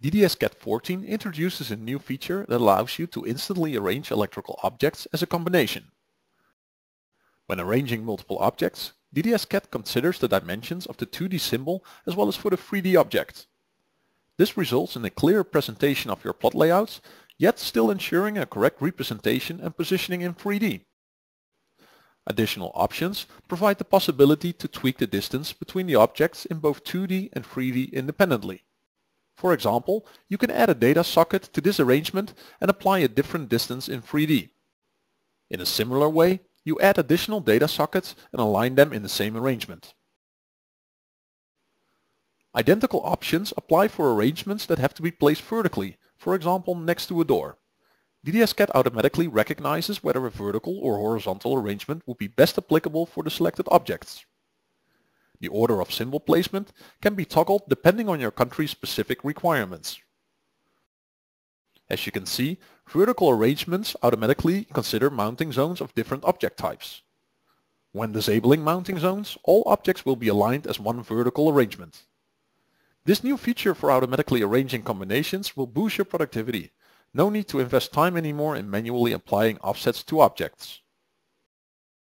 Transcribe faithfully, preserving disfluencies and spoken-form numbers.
D D S C A D fourteen introduces a new feature that allows you to instantly arrange electrical objects as a combination. When arranging multiple objects, D D S C A D considers the dimensions of the two D symbol as well as for the three D object. This results in a clearer presentation of your plot layouts, yet still ensuring a correct representation and positioning in three D. Additional options provide the possibility to tweak the distance between the objects in both two D and three D independently. For example, you can add a data socket to this arrangement and apply a different distance in three D. In a similar way, you add additional data sockets and align them in the same arrangement. Identical options apply for arrangements that have to be placed vertically, for example next to a door. D D S C A D automatically recognizes whether a vertical or horizontal arrangement would be best applicable for the selected objects. The order of symbol placement can be toggled depending on your country's specific requirements. As you can see, vertical arrangements automatically consider mounting zones of different object types. When disabling mounting zones, all objects will be aligned as one vertical arrangement. This new feature for automatically arranging combinations will boost your productivity. No need to invest time anymore in manually applying offsets to objects.